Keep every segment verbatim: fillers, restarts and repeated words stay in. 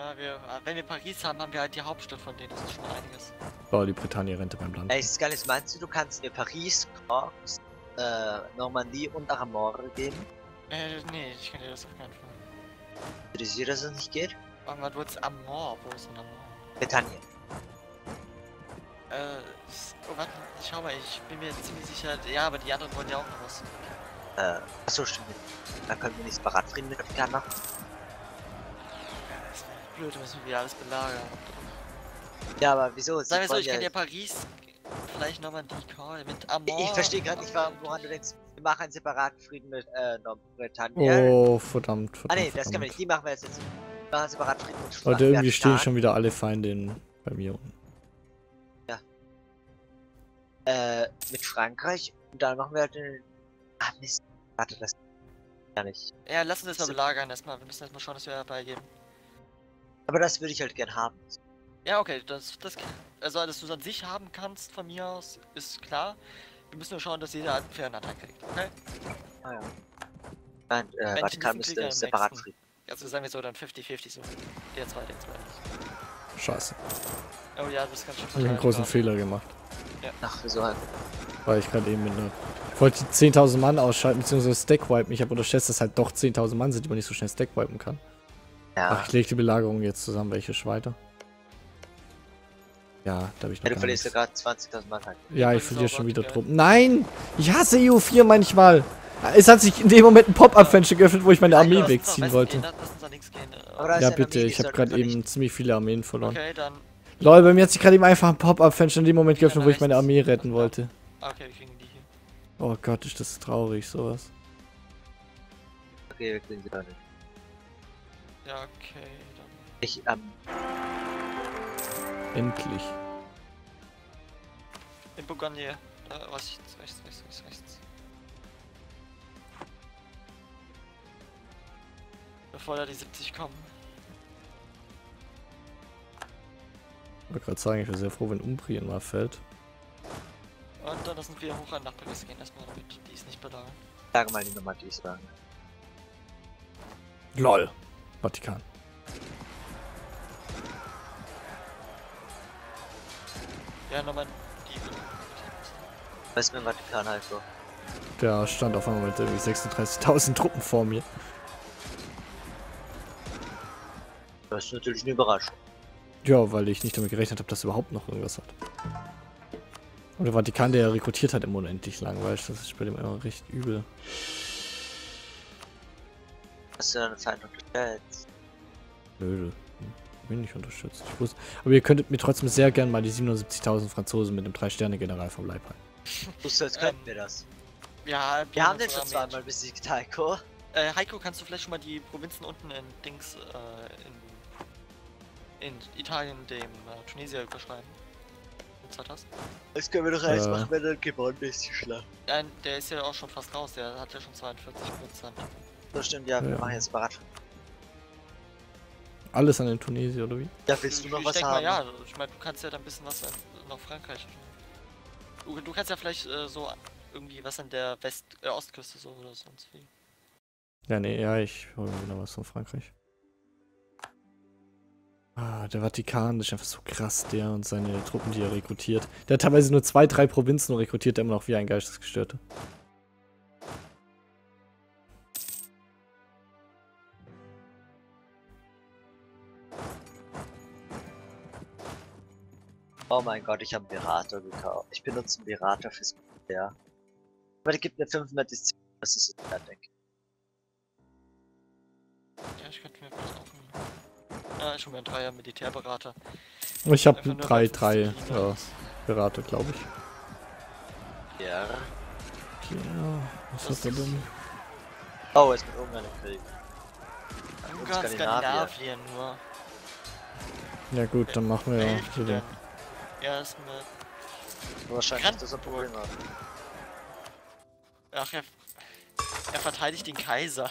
Ja, wir, wenn wir Paris haben, haben wir halt die Hauptstadt von denen, das ist schon einiges. Oh, die Bretagne rennt beim Land. Ey, das Geile ist, meinst du, du kannst dir Paris, Corps, äh, Normandie und Aramore geben? Äh, nee, ich kann dir das auf keinen Fall. Würdest du dir das nicht geht? Irgendwann wird's Amor, wo ist denn Amor? Bretagne. Äh, oh, warte, schau mal, ich bin mir ziemlich sicher, ja, aber die anderen wollen ja auch noch was. Äh, achso, stimmt. Da können wir nicht Baratfrieden mit Afrikanern machen. Blöd, müssen wir alles belagern. Ja, aber wieso? Sag mir so, ich ja kann ja Paris vielleicht nochmal die Call mit Amor. Ich verstehe gerade nicht, warum, woran du denkst, wir machen einen separaten Frieden mit äh, Nordbritannien. Oh, verdammt, verdammt. Ah ne, das können wir nicht, die machen wir jetzt jetzt. Wir machen einen separaten Frieden mit Leute, irgendwie stehen schon wieder alle Feinde bei mir unten. Ja. Äh, mit Frankreich und dann machen wir halt den. Ah, Mist. Warte, das gar nicht. Ja, lass uns das mal belagern erstmal. Wir müssen erstmal schauen, dass wir dabei geben. Aber das würde ich halt gern haben. Ja, okay, das, das, also dass du es an sich haben kannst von mir aus, ist klar. Wir müssen nur schauen, dass jeder einen fairen Attack kriegt, okay? Ah ja. Nein, äh, Vatikan müsste separat kriegen. Also sagen wir so, dann fünfzig fünfzig so. Der zweite, der zweite. Scheiße. Oh ja, du bist ganz schön. Ich habe einen großen gerade. Fehler gemacht. Ja. Ach, wieso halt? Weil ich gerade eben mit einer... Ich wollte zehntausend Mann ausschalten, beziehungsweise Stackwipen. Ich habe unterschätzt, dass halt doch zehntausend Mann sind, die man nicht so schnell Stackwipen kann. Ja. Ach, ich lege die Belagerung jetzt zusammen, welche weiter. Ja, da habe ich noch. Ja, du verlierst ja gerade zwanzigtausend Mann halt. Ja, ich verliere schon wieder Truppen. Nein! Ich hasse E U vier manchmal! Es hat sich in dem Moment ein Pop-Up-Fenster geöffnet, wo ich meine Armee wegziehen wollte. Ja, bitte, ich habe gerade eben ziemlich viele Armeen verloren. Okay, dann. Lol, bei mir hat sich gerade eben einfach ein Pop-Up-Fenster in dem Moment geöffnet, wo ich meine Armee retten wollte. Okay, wir kriegen die hier. Oh Gott, ist das traurig, sowas. Okay, wir kriegen sie gerade. Ja, okay, dann. Ich am. Ähm Endlich. In Bourgogne. Äh, was rechts, rechts, rechts, rechts. Bevor da die siebzig kommen. Ich wollte gerade sagen, ich wäre sehr froh, wenn Umbrien mal fällt. Und dann lassen wir hoch an nach Paris gehen, erstmal damit die es nicht belagern. Sag mal die Nummer, die es sagen. LOL. Vatikan. Ja, nochmal die. Was ist mit dem Vatikan halt so? Der stand auf einmal mit irgendwie sechsunddreißigtausend Truppen vor mir. Das ist natürlich eine Überraschung. Ja, weil ich nicht damit gerechnet habe, dass er überhaupt noch irgendwas hat. Und der Vatikan, der rekrutiert hat, im unendlich lang, weil das ist bei dem immer recht übel. Hast du deine Zeit unterstützt? Nö, ich bin nicht unterstützt. Ich wusste, aber ihr könntet mir trotzdem sehr gern mal die siebenundsiebzigtausend Franzosen mit dem drei Sterne General vom Leib halten. Wusstest du, jetzt könnten ähm, wir das. Ja, wir haben den schon zweimal besiegt, Heiko. Äh, Heiko, kannst du vielleicht schon mal die Provinzen unten in Dings, äh, in, in Italien, dem äh, Tunesier überschreiben? Das können wir doch erst äh. machen, wenn dann gewonnen ist, die Schlacht. Nein, der ist ja auch schon fast raus, der hat ja schon zweiundvierzig Prozent. So stimmt, ja, wir ja. machen jetzt Barat. Alles an den Tunesier, oder wie? Ja, willst du noch ich was haben? Mal, ja, ich meine, du kannst ja dann ein bisschen was an, nach Frankreich. Du, du kannst ja vielleicht äh, so irgendwie was an der West äh, Ostküste so oder sonst wie. Ja, nee, ja, ich hole mir wieder was von Frankreich. Ah, der Vatikan, das ist einfach so krass, der und seine Truppen, die er rekrutiert. Der hat teilweise nur zwei, drei Provinzen und rekrutiert immer noch wie ein Geistesgestörter. Oh mein Gott, ich habe einen Berater gekauft. Ich benutze einen Berater fürs Militär. Aber der gibt mir fünfhundert Disziplin, das ist so wert, denke ich. Ja, ich könnte mir was aufnehmen. Ja, ich habe mir einen Dreier Militärberater. Ich habe drei, drei ja, Berater, glaube ich. Ja. Ja, was das hat er denn? Oh, es wird Ungarn im Krieg. Ungarn, Skandinavien nur. Ja gut, dann machen wir ja hier den. Ja, ist mit. Wahrscheinlich ist das ein Problem. Ach, er, er verteidigt den Kaiser.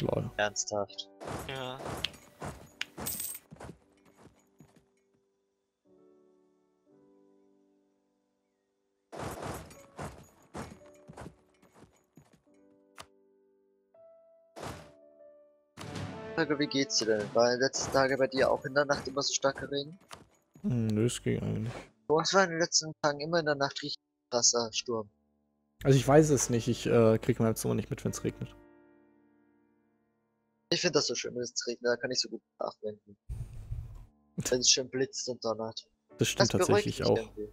Lol. Ernsthaft. Ja. Frage, wie geht's dir denn? War in den letzten Tagen bei dir auch in der Nacht immer so stark Regen? Hm, nö, es ging eigentlich. Was war in den letzten Tagen immer in der Nacht richtig krasser Sturm? Also ich weiß es nicht, ich äh, kriege meine Zone nicht mit, wenn es regnet. Ich finde das so schön, wenn es regnet, da kann ich so gut nachwenden. Wenn es schön blitzt und donnert. Das stimmt das tatsächlich auch. Irgendwie.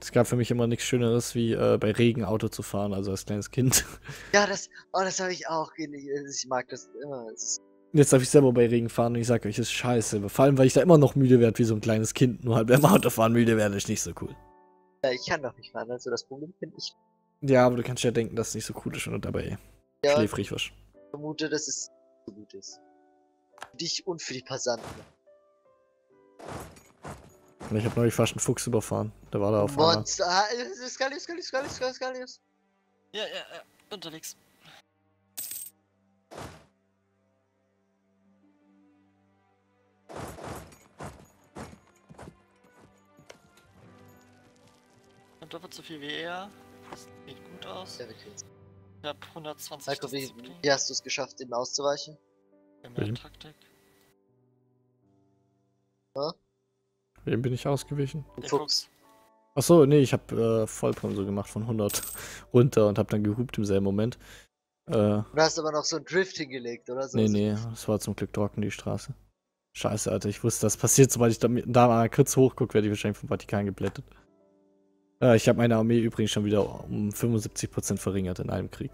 Es gab für mich immer nichts Schöneres, wie äh, bei Regen Auto zu fahren, also als kleines Kind. Ja, das, oh, das habe ich auch. Ich mag das immer. Jetzt darf ich selber bei Regen fahren und ich sage euch, das ist scheiße. Vor allem, weil ich da immer noch müde werde, wie so ein kleines Kind. Nur halt beim Autofahren müde werde, ist nicht so cool. Ja, ich kann doch nicht fahren, also das Problem finde ich. Ja, aber du kannst ja denken, dass es nicht so cool ist und dabei ja, schläfrig wirst. Ich vermute, dass es so gut ist. Für dich und für die Passanten. Ich habe neulich fast einen Fuchs überfahren. Da war da auf einmal. Monster! Skalius, Skalius, Skalius, Skalius, Skalius! Ja, ja, ja, unterwegs. Ich hab doppelt so viel wie er. Das sieht gut aus. Ja, wirklich. Ich hab hundertzwanzig. Heiko, wie, wie hast du es geschafft, ihm auszuweichen? Ja, mehr Taktik. Ja? Wem bin ich ausgewichen? Fuchs. Achso, nee, ich habe äh, Vollbremse gemacht von hundert runter und habe dann gehupt im selben Moment. Äh, du hast aber noch so ein Drift hingelegt, oder so? Nee, nee, das war zum Glück trocken, die Straße. Scheiße, Alter, ich wusste, das passiert. Sobald ich da mal an Kritz hochgucke, werde ich wahrscheinlich vom Vatikan geblättet. Äh, ich habe meine Armee übrigens schon wieder um fünfundsiebzig Prozent verringert in einem Krieg.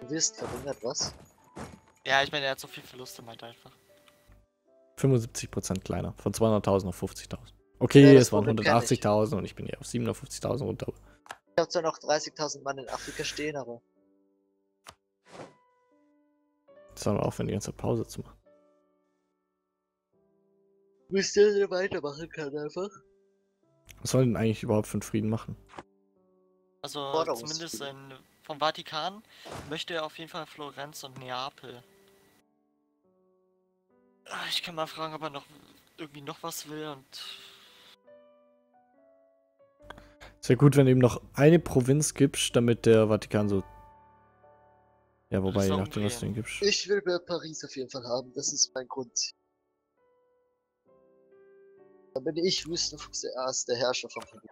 Du wirst verringert, was? Ja, ich meine, er hat so viel Verluste, meint einfach. fünfundsiebzig Prozent kleiner. Von zweihunderttausend auf fünfzigtausend. Okay, ja, es waren hundertachtzigtausend und ich bin hier auf siebenhundertfünfzigtausend runter. Ich hab zwar noch dreißigtausend Mann in Afrika stehen, aber... Das war auch, wenn die ganze Pause zu machen. Wisst ihr, der weitermachen kann einfach? Was soll denn eigentlich überhaupt für einen Frieden machen? Also, oh, zumindest in, vom Vatikan möchte er auf jeden Fall Florenz und Neapel. Ich kann mal fragen, ob er noch irgendwie noch was will und... Es wäre gut, wenn eben noch eine Provinz gibst, damit der Vatikan so... Ja, wobei, je nachdem, was du ihm gibst. Ich will mehr Paris auf jeden Fall haben, das ist mein Grund. Dann bin ich Wüstenfuchs der erste Herrscher von Paris.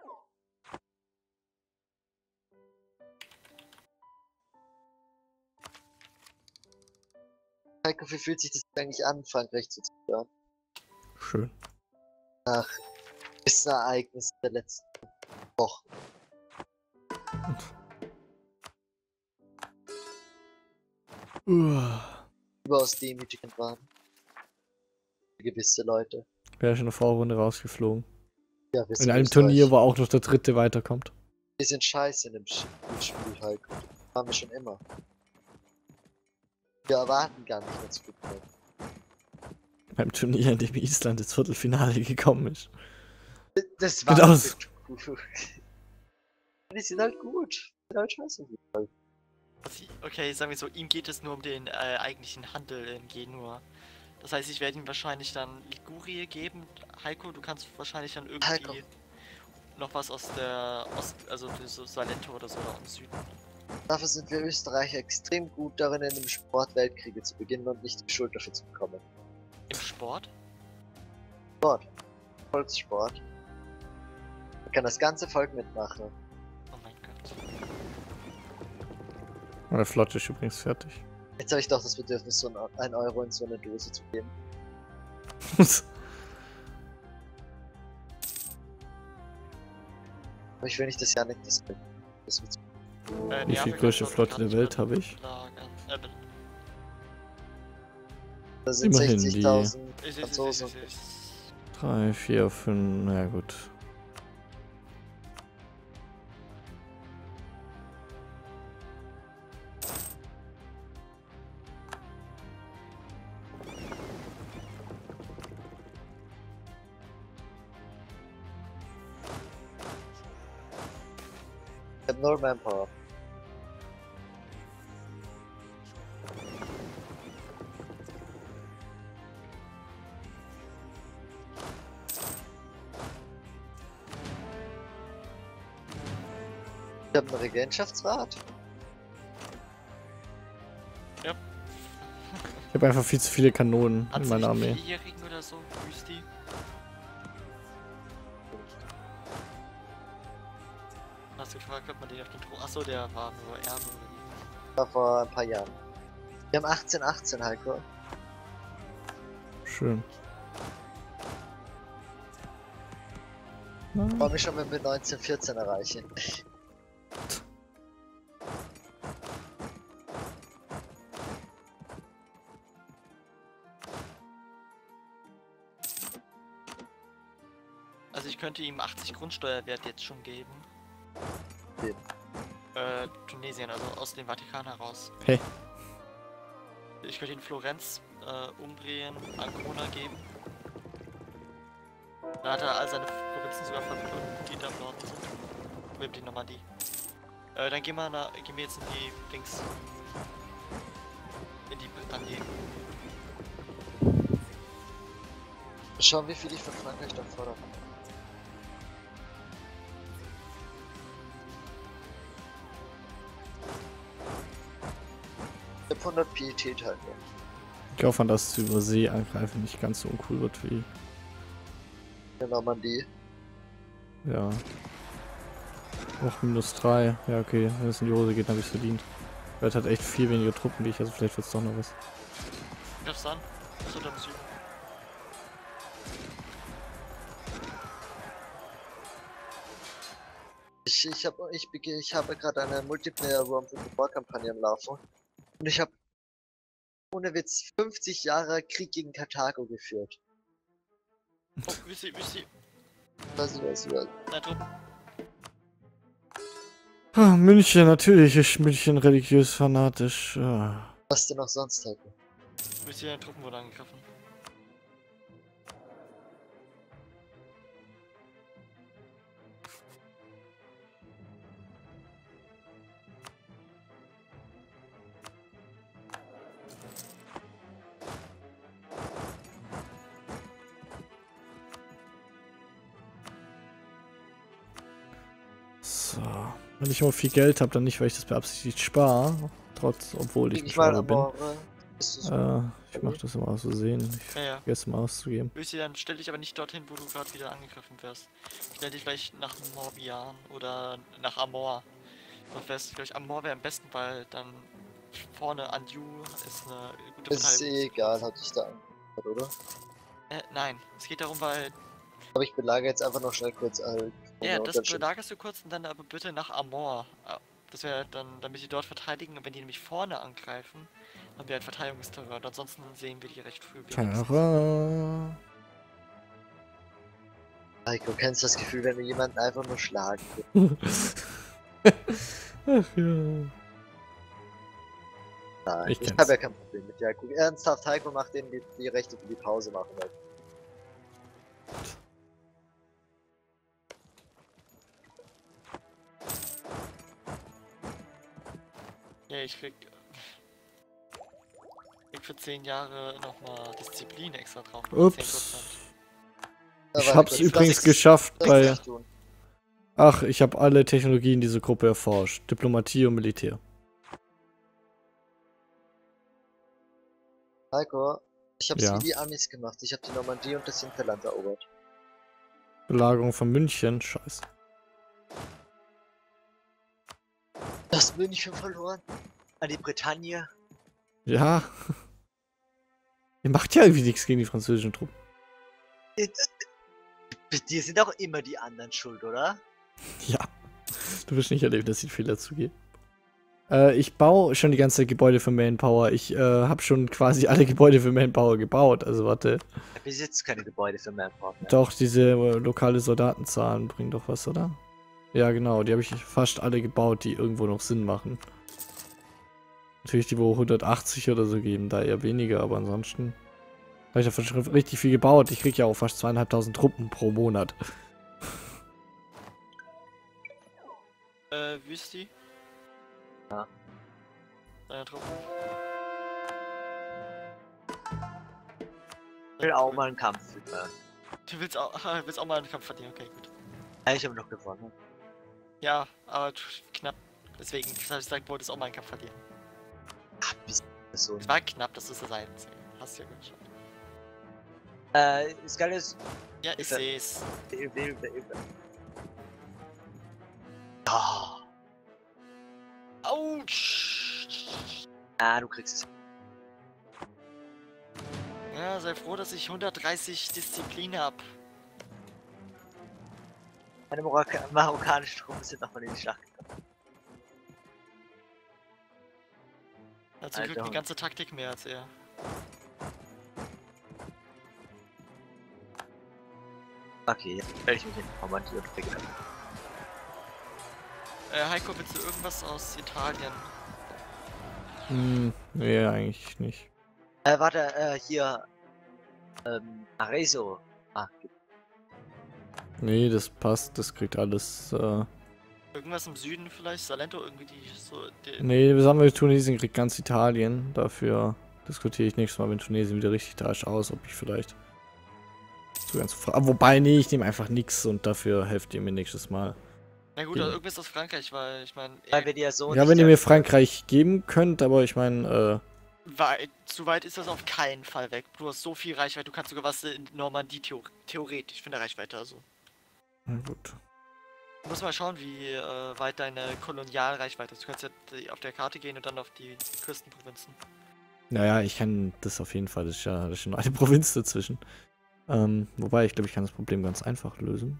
Heiko, wie fühlt sich das eigentlich an, Frankreich zu zerstören? Schön. Ach, das Ereignis der letzten Woche. Überaus demütigend waren. Gewisse Leute. Ich wäre schon eine Vorrunde rausgeflogen. Ja, in einem Österreich. Turnier, wo auch noch der dritte weiterkommt. Wir sind scheiße in dem Spiel, Heiko. Das waren wir schon immer. Wir erwarten gar nicht, was gut wird. Beim Turnier, in dem Island ins Viertelfinale gekommen ist. Das war das gut. Die sind halt gut. Die sind halt scheiße. Okay, sagen wir so, ihm geht es nur um den äh, eigentlichen Handel in Genua. Das heißt, ich werde ihm wahrscheinlich dann Ligurie geben. Heiko, du kannst wahrscheinlich dann irgendwie Heiko. noch was aus der Ost, also so Salento oder so im Süden. Dafür sind wir Österreicher extrem gut darin, in dem Sport Weltkriege zu beginnen und nicht die Schuld dafür zu bekommen. Im Sport? Sport. Volkssport. Man kann das ganze Volk mitmachen. Oh mein Gott. Meine Flotte ist übrigens fertig. Jetzt habe ich doch das Bedürfnis, so einen Euro in so eine Dose zu geben. Aber ich will nicht, dass Yannick das will. Das wird's. Äh, Wie viel größte Flotte der Welt habe ich? Da sind sechzigtausend Franzosen. drei, vier, fünf, na gut. Ich hab nur Manpower. Ich hab einen Regentschaftsrat. Ja. Ich habe einfach viel zu viele Kanonen Hat's in meiner Armee. Einen Vierjährigen oder so, Wüsti? Hast du gefragt, ob man den auf den Thron... Achso, der war nur Erbe oder war vor ein paar Jahren. Wir haben achtzehn achtzehn, Heiko. Schön. Ich freue mich schon, wenn wir neunzehn vierzehn erreichen. Also ich könnte ihm achtzig Grundsteuerwert jetzt schon geben. Geben. Äh, Tunesien, also aus dem Vatikan heraus. Hey. Ich könnte ihn Florenz, äh, Umbrien, Ancona geben. Da hat er all seine Provinzen sogar versucht und die da im Norden sind. Probieren die nochmal die. Äh, dann gehen wir, nach, gehen wir jetzt in die Dings. In die Bretagne. Schauen, wie viel ich von Frankreich da fordere. Ich hab hundert Pietät halt. Ich hoffe, dass das über See angreifen nicht ganz so uncool wird wie. Normandie. Ja. Auch minus drei. Ja, okay. Wenn es in die Hose geht, dann habe ich es verdient. Weil es hat echt viel weniger Truppen wie ich, also vielleicht wird es doch noch was. Ich hab's dann. Achso, dann Süden. Ich, ich habe ich, ich hab gerade eine Multiplayer-Worm-Football-Kampagne im Laufen. Und ich habe ohne Witz fünfzig Jahre Krieg gegen Karthago geführt. Oh, Wüssi, Wüssi. Was ist das? Nein, Truppen. Ah, München, natürlich ist München religiös fanatisch. Ah. Was denn auch sonst hätten? Wüssi, deine Truppen wurden angegriffen. Wenn ich immer viel Geld habe, dann nicht, weil ich das beabsichtigt spare, trotz, obwohl ich, ich ein Sparer bin. Äh, ich mache das immer aus Versehen, ich ja, ja. vergesse mal auszugeben. Ösi, dann stell dich aber nicht dorthin, wo du gerade wieder angegriffen wirst. Stell dich vielleicht nach Morbihan oder nach Amor. Und wärst, vielleicht Amor wäre am besten, weil dann vorne Anjou ist eine gute Partei. Ist eh egal, hatte ich da angegriffen, oder? Äh, nein, es geht darum, weil... Aber ich belagere jetzt einfach noch schnell kurz halt. Ja, das belagerst du kurz und dann aber bitte nach Amor. Das wäre dann, damit sie dort verteidigen und wenn die nämlich vorne angreifen, dann haben wir halt Verteidigungsterror und ansonsten sehen wir die recht früh. Terror. Heiko, kennst du das Gefühl, wenn wir jemanden einfach nur schlagen? Ach ja. Nein, ich, ich habe ja kein Problem mit dir. Guck, ernsthaft, Heiko macht denen die, die Rechte für die Pause machen. Halt. Ja, ich krieg, ich krieg für zehn Jahre nochmal Disziplin extra drauf. Ups. Ich hab's übrigens geschafft bei... Ach, ich hab alle Technologien dieser Gruppe erforscht. Diplomatie und Militär. Heiko, ich hab's ja. wie die Amis gemacht. Ich hab die Normandie und das Hinterland erobert. Belagerung von München, scheiße. Du hast München verloren. An die Bretagne. Ja. Ihr macht ja irgendwie nichts gegen die französischen Truppen. Die sind auch immer die anderen schuld, oder? Ja. Du wirst nicht erleben, dass ich Fehler zugehe. Äh, ich baue schon die ganze Zeit Gebäude für Manpower. Ich äh, habe schon quasi alle Gebäude für Manpower gebaut. Also warte. Ich besitze keine Gebäude für Manpower mehr. Doch, diese äh, lokale Soldatenzahlen bringen doch was, oder? Ja genau, die habe ich fast alle gebaut, die irgendwo noch Sinn machen. Natürlich die, wo hundertachtzig oder so geben, da eher weniger, aber ansonsten habe ich davon schon richtig viel gebaut. Ich kriege ja auch fast zweieinhalbtausend Truppen pro Monat. Äh, Wüsti? Ja. Deine Truppen? Ich will auch mal einen Kampf verdienen. Du willst auch, willst auch mal einen Kampf verdienen, okay, gut. Ja, ich habe noch gewonnen. Ja, aber knapp. Deswegen, das habe ich gesagt, wolltest auch mal einen Kampf verlieren. Ach, bist Person. Es war knapp, das ist das Einzige. Hast du ja gut schon. Äh, ist alles. Ja, ich seh's. Hilfe, Hilfe, Hilfe. Oh. Autsch! Ah, du kriegst es. Ja, sei froh, dass ich hundertdreißig Disziplin hab. Meine Marokka marokkanische Truppe sind noch von den Schlag gekommen. Dazu kriegt die ganze Taktik mehr als er. Okay, jetzt werde ich mich informantieren. Äh, Heiko, willst du irgendwas aus Italien? Hm, nee, eigentlich nicht. Äh, warte, äh, hier. Ähm, Arezzo. Ah, nee, das passt, das kriegt alles, äh... Irgendwas im Süden vielleicht? Salento irgendwie, die so... Die nee, wir sagen, Tunesien kriegt ganz Italien. Dafür diskutiere ich nächstes Mal mit Tunesien wieder richtig falsch aus, ob ich vielleicht... So ganz fra Aber wobei, nee, ich nehme einfach nichts und dafür helft ihr mir nächstes Mal. Na gut, also irgendwas aus Frankreich, weil ich meine... Weil wir dir so ja, wenn ihr mir Frankreich geben könnt, aber ich meine, äh... Weit, zu weit ist das auf keinen Fall weg. Du hast so viel Reichweite, du kannst sogar was in Normandie theo theoretisch von der Reichweite, also. Na gut. Du musst mal schauen, wie äh, weit deine Kolonialreichweite ist. Du kannst ja auf der Karte gehen und dann auf die Küstenprovinzen. Naja, ich kann das auf jeden Fall, das ist ja das ist schon eine Provinz dazwischen. Ähm, wobei, ich glaube, ich kann das Problem ganz einfach lösen.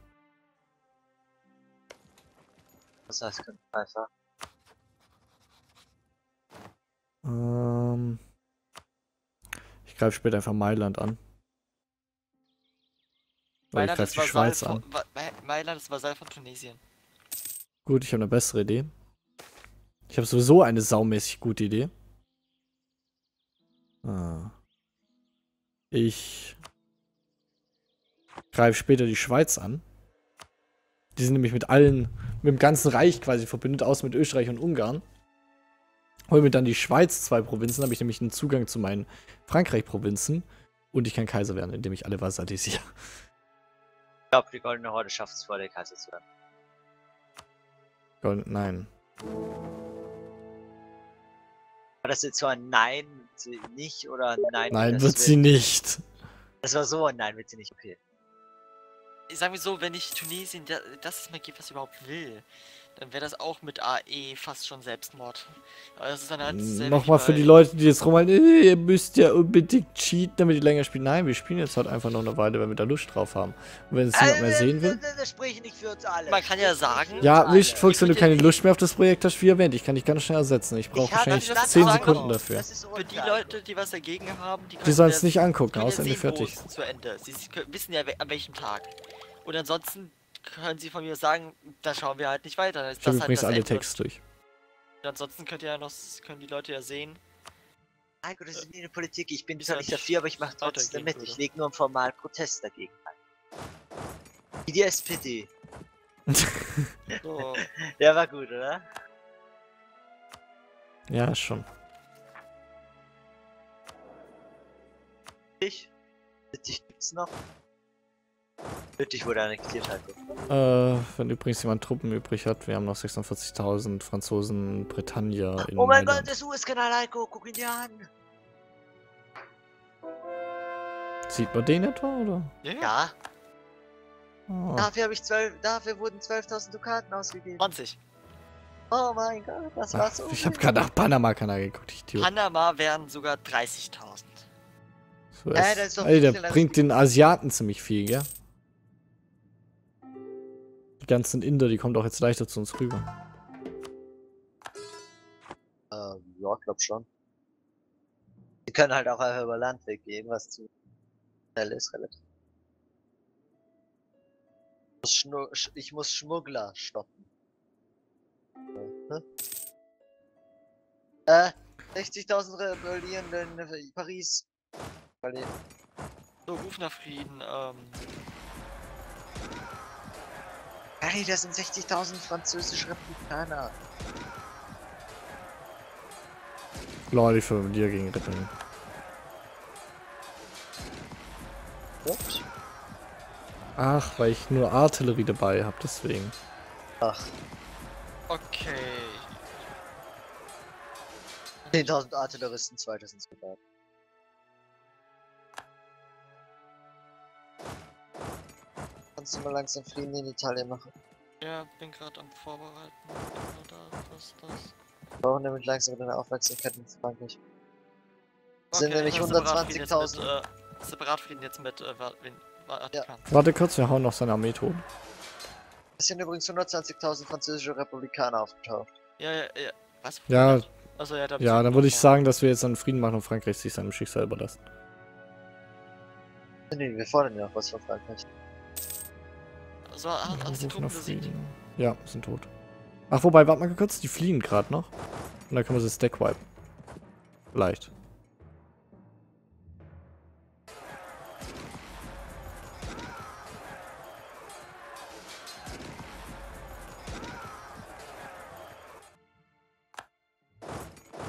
Was heißt ganz einfach? Ähm... Ich greife später einfach Mailand an. Weil ich greife die Schweiz an. Mailand ist Vasall von Tunesien. Gut, ich habe eine bessere Idee. Ich habe sowieso eine saumäßig gute Idee. Ah. Ich... greife später die Schweiz an. Die sind nämlich mit allen... mit dem ganzen Reich quasi verbündet, außer mit Österreich und Ungarn. Hol mir dann die Schweiz zwei Provinzen, habe ich nämlich einen Zugang zu meinen Frankreich-Provinzen und ich kann Kaiser werden, indem ich alle vassalisiere. Ich glaube, die Goldene Horde schafft es vor, der Kaiser zu werden. Gold, nein. War das jetzt so ein Nein, sie nicht oder Nein? Nein, wird sie nicht. Das war so ein Nein, wird sie nicht, okay. Ich sag mir so, wenn ich Tunesien das ist mal gibt, was ich überhaupt will, dann wäre das auch mit A E fast schon Selbstmord. Aber das ist dann halt nochmal für die Leute, die jetzt rumhalten, äh, ihr müsst ja unbedingt cheaten, damit ihr länger spielt. Nein, wir spielen jetzt halt einfach noch eine Weile, wenn wir da Lust drauf haben. Und wenn es niemand mehr sehen will. Das spricht nicht für uns alle. Man kann ja sagen. Ja, Wüstenfuchs, wenn du keine Lust mehr auf das Projekt hast, wie erwähnt, ich kann dich ganz schnell ersetzen. Ich brauche wahrscheinlich zehn Sekunden dafür. Für die Leute, die was dagegen haben, die sollen es nicht angucken, aus Ende fertig. Zu Ende. Sie wissen ja an welchem Tag. Und ansonsten können Sie von mir sagen, da schauen wir halt nicht weiter. Dann ist ich das halt übrigens das alle Texte durch. Und ansonsten könnt ihr ja noch, können die Leute ja sehen. Heiko, das ist nie eine Politik. Ich bin zwar nicht dafür, aber ich mache trotzdem mit. Würde. Ich lege nur einen formalen Protest dagegen ein. Wie die S P D. So. Ja, war gut, oder? Ja, schon. Ich? Dich gibt's noch? Nötig wurde annektiert halt. Äh, wenn übrigens jemand Truppen übrig hat, wir haben noch sechsundvierzigtausend Franzosen, Bretagne in Oh mein Gott, das U S-Kanal, Heiko, guck ihn dir an! Sieht man den etwa, oder? Ja. ja. Oh. Dafür habe ich zwölf, dafür wurden zwölftausend Dukaten ausgegeben. zwanzig. Oh mein Gott, das Ach, war's. Ich habe gerade nach Panama-Kanal geguckt, ich Idiot. Panama wären sogar dreißigtausend. So äh, das ist doch Alter, der bringt den Asiaten ziemlich viel, gell? Die ganzen Inder, die kommen doch jetzt leichter zu uns rüber. Ähm, ja, glaub schon. Die können halt auch einfach über Land weggehen, was zu schnell ist, relativ. Ich muss Schmuggler stoppen. Hm? Äh, sechzigtausend Rebellierende in Paris. So, Ruf nach Frieden, ähm... Hey, das sind sechzigtausend französische Republikaner. Lol, ich will mit dir gegen Rippen. Ups. Ach, weil ich nur Artillerie dabei habe, deswegen. Ach. Okay. zehntausend Artilleristen, zweitausend Soldaten. Kannst du mal langsam Frieden in Italien machen? Ja, bin gerade am Vorbereiten. Oder was ist das? Wir brauchen damit langsam deine Aufmerksamkeit in Frankreich. Okay, sind nämlich hundertzwanzigtausend. Äh, Separatfrieden jetzt mit äh, Vatikan. Ja. Warte kurz, wir hauen noch seine Armee tot. Es sind übrigens hundertzwanzigtausend französische Republikaner aufgetaucht. Ja, ja, ja. Was? Ja, also, ja, da ja dann würde ich sagen, dass wir jetzt einen Frieden machen und Frankreich sich seinem Schicksal überlassen. Nee, wir fordern ja auch was von Frankreich. Also, hat, hat die Truppen besiegt? Ja, sind tot. Ach, wobei, warte mal kurz, die fliehen gerade noch. Und dann können wir sie stackwipen. Vielleicht.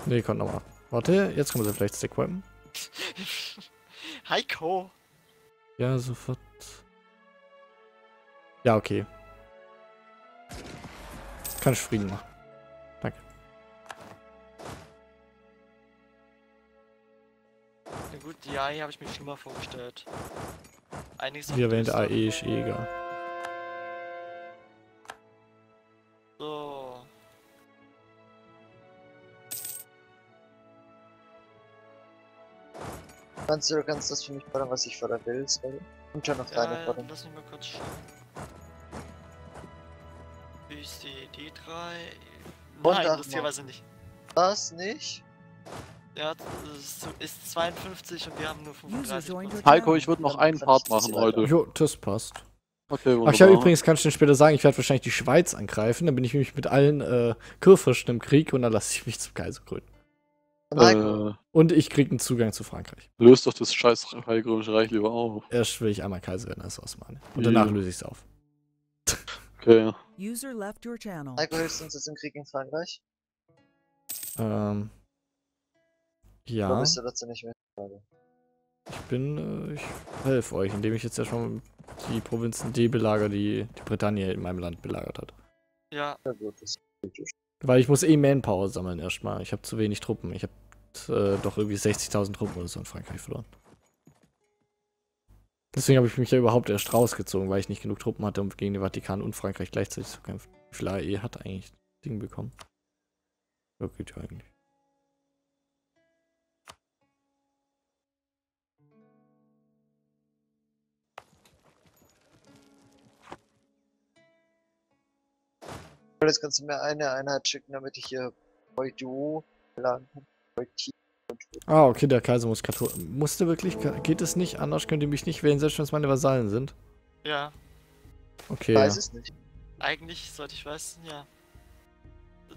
Nee, kommt nochmal. Warte, jetzt können wir sie vielleicht stackwipen. Heiko! Ja, sofort. Ja, okay. Kann ich Frieden machen. Danke. Na gut, die A E habe ich mir schon mal vorgestellt. Einiges wie erwähnt, A E ist eh egal. So. Kannst du, kannst das für mich fordern, was ich fordern will? Und dann noch ja, deine fordern. Ja, lass mich mal kurz schauen. Die drei. Nein, lustigerweise nicht. Was? Nicht? Ja, es ist zweiundfünfzig und wir haben nur fünfunddreißig. Heiko, ich würde noch einen Part machen heute. Jo, das passt. Okay, wunderbar. Ach, ich habe übrigens ganz schnell später sagen, ich werde wahrscheinlich die Schweiz angreifen, dann bin ich nämlich mit allen äh, Kurfürsten im Krieg und dann lasse ich mich zum Kaiser krönen. Äh, und ich krieg einen Zugang zu Frankreich. Löst doch das scheiß Heilrömische Reich lieber auf. Erst will ich einmal Kaiser werden als Osmane. Und yeah. Danach löse ich es auf. Okay. User left your channel. Heiko, hilfst du uns jetzt im Krieg in Frankreich? Ähm. Ja. Warum bist du dazu nicht mehr? Ich bin. Äh, ich helfe euch, indem ich jetzt ja schon die Provinzen D belagere, die die Bretagne in meinem Land belagert hat. Ja. Ja gut, das ist kritisch. Weil ich muss eh Manpower sammeln erstmal. Ich habe zu wenig Truppen. Ich habe äh, doch irgendwie sechzigtausend Truppen oder so in Frankreich verloren. Deswegen habe ich mich ja überhaupt erst rausgezogen, weil ich nicht genug Truppen hatte, um gegen den Vatikan und Frankreich gleichzeitig zu kämpfen. Wie viel A E hat eigentlich das Ding bekommen? So geht ja eigentlich. Jetzt kannst du mir eine Einheit schicken, damit ich hier Bordeaux planen kann. Ah, okay, der Kaiser muss katholisch. Musste wirklich? Geht es nicht? Anders könnt ihr mich nicht wählen, selbst wenn es meine Vasallen sind. Ja. Okay. Ich weiß es nicht. Eigentlich sollte ich wissen, ja.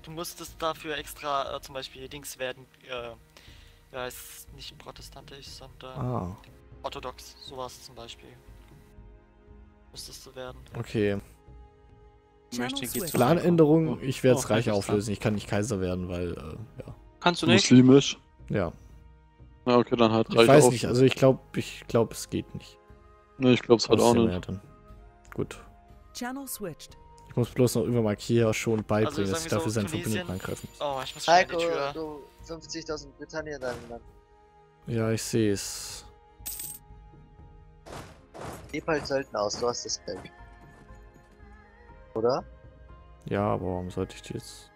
Du musstest dafür extra äh, zum Beispiel Dings werden. Äh, ja, ist nicht protestantisch, sondern ah. orthodox, sowas zum Beispiel. Musstest du werden. Okay. Planänderung, ich werde es reich auflösen. Ich kann nicht Kaiser werden, weil, äh, ja. Kannst du nicht? Muslimisch. Ja. Na okay, dann halt reich. Ich weiß auf. Nicht, also ich glaube, ich glaube, es geht nicht. Ne, ich glaube, es hat auch nicht. Dann. Gut. Channel switched. Ich muss bloß noch über Markia schon beibringen, also dass ich dafür so seine Verbündeten angreifen muss. Oh, ich muss schon Heiko, in die Tür. Du fünfzigtausend Britannien in deinem Land. Ja, ich sehe es. Geh bald selten aus, du hast das Geld. Oder? Ja, aber warum sollte ich die jetzt...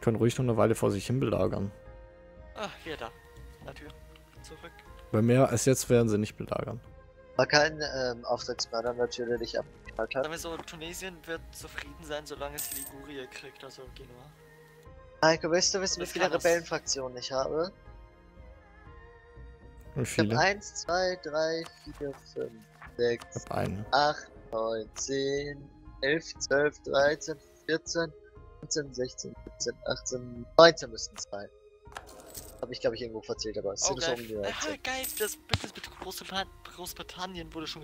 Können ruhig noch eine Weile vor sich hin belagern. Ach, hier da. An der Tür. Zurück. Bei mehr als jetzt werden sie nicht belagern. War kein ähm, Auftragsmörder natürlich, der dich abgeknallt hat. Aber so, Tunesien wird zufrieden sein, solange es Ligurie kriegt, also Genua. Heiko, willst du wissen, wie viele Rebellenfraktionen ich habe? Wie viele? Ich hab eins, zwei, drei, vier, fünf, sechs, acht, neun, zehn, elf, zwölf, dreizehn, vierzehn, fünfzehn, sechzehn, siebzehn, achtzehn, neunzehn müssen es sein. Habe ich, glaube ich, irgendwo verzählt, aber es sind schon umgehört. Ah, geil, das Bündnis mit Großbritannien wurde schon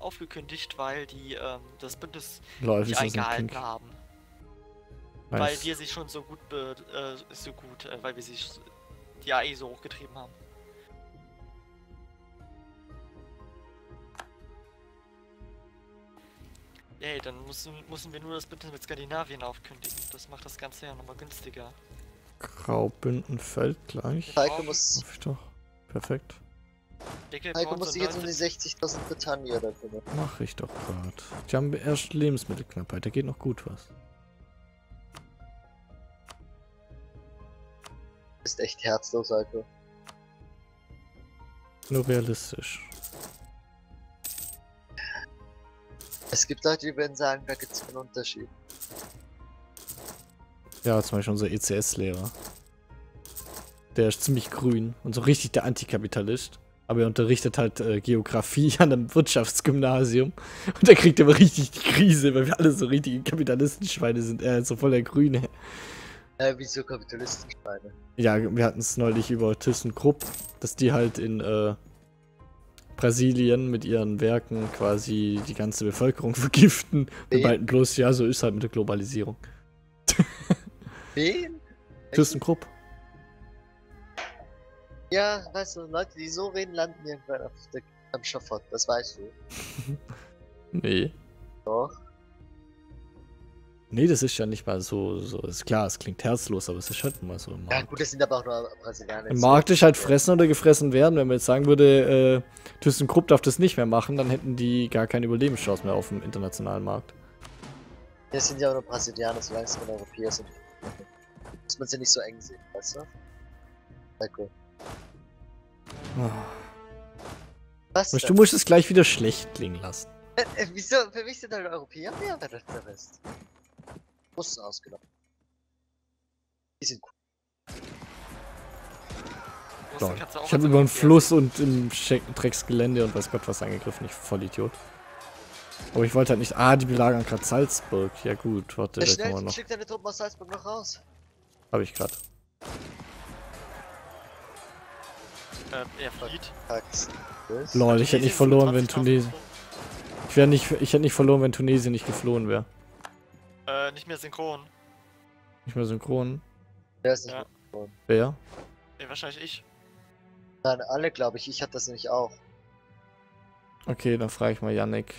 aufgekündigt, weil die ähm, das Bündnis Läufig nicht eingehalten haben. Nice. Weil wir sie schon so gut, äh, so gut äh, weil wir sie die A E so hochgetrieben haben. Ey, dann müssen, müssen wir nur das Bündnis mit Skandinavien aufkündigen. Das macht das Ganze ja nochmal günstiger. Graubündenfeld gleich. Heiko muss. Ich doch. Perfekt. Heiko muss ich jetzt um die sechzigtausend Britannia dafür. Mach ich doch gerade. Ich habe erst Lebensmittelknappheit, da geht noch gut was. Ist echt herzlos, Heiko. Nur realistisch. Es gibt Leute, die würden sagen, da gibt es keinen Unterschied. Ja, zum Beispiel unser E C S-Lehrer. Der ist ziemlich grün und so richtig der Antikapitalist. Aber er unterrichtet halt äh, Geografie an einem Wirtschaftsgymnasium. Und er kriegt immer richtig die Krise, weil wir alle so richtige Kapitalistenschweine sind. Er ist so voll der Grüne. Äh, wieso Kapitalistenschweine? Ja, wir hatten es neulich über ThyssenKrupp, dass die halt in äh, Brasilien mit ihren Werken quasi die ganze Bevölkerung vergiften. Wir meinten bloß, ja, so ist halt mit der Globalisierung. Wen? ThyssenKrupp. Ja, weißt du, Leute, die so reden, landen irgendwann auf der, am Schafott, das weißt du. Nee. Doch. Nee, das ist ja nicht mal so, so, ist klar, es klingt herzlos, aber es ist halt mal so im Markt. Ja gut, das sind aber auch nur Brasilianer. Im Markt ist halt fressen oder gefressen werden. Wenn man jetzt sagen würde, äh, ThyssenKrupp darf das nicht mehr machen, dann hätten die gar keine Überlebenschance mehr auf dem internationalen Markt. Das sind ja auch nur Brasilianer, solange es nur Europäer sind. Muss man sie nicht so eng sehen, weißt du? Okay. Oh. Was? Du musst es gleich wieder schlecht klingen lassen. Äh, äh, wieso? Für mich sind halt Europäer mehr als der Rest. Russen ausgenommen. Die sind cool. So, ich habe über einen Fluss und im Drecksgelände und weiß Gott was angegriffen. Ich voll Idiot. Aber ich wollte halt nicht. Ah, die belagern gerade Salzburg. Ja gut, warte, da kommen wir noch. Schick deine Truppen aus Salzburg noch raus. Hab ich gerade. Ähm, er flieht. Lol, ich hätte nicht verloren, wenn Tunesien. Ich wäre nicht. Ich hätte nicht verloren, wenn Tunesien nicht geflohen wäre. Äh, nicht mehr synchron. Nicht mehr synchron? Wer ist nicht ja. synchron? Wer? Nee, wahrscheinlich ich. Nein, alle glaube ich. Ich hatte das nämlich auch. Okay, dann frage ich mal Yannick.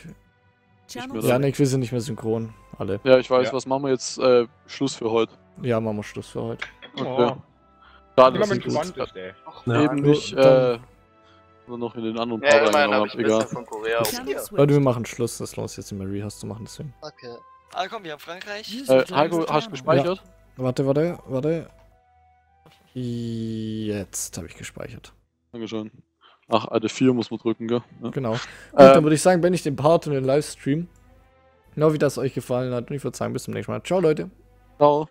Yannick, wir sind nicht mehr synchron. Alle. Ja, ich weiß, ja. Was machen wir jetzt? Äh, Schluss für heute. Ja, machen wir Schluss für heute. Okay. Oh. Schade, dass ich das ist, ey. Eben ja, nicht, äh, nur noch in den anderen ja, Part eingenommen hab, egal. Leute, wir machen Schluss, das lohnt sich jetzt nicht mehr Rehaus zu machen, deswegen. Okay. Ah komm, wir haben Frankreich. Äh, Heiko, hast du gespeichert? Ja. Warte, warte, warte. Jetzt habe ich gespeichert. Dankeschön. Ach, alte vier muss man drücken, gell? Ja. Genau. Gut, äh, dann würde ich sagen, wenn ich den Part und den Livestream, genau wie das euch gefallen hat, und ich würde sagen, bis zum nächsten Mal. Ciao, Leute. Ciao.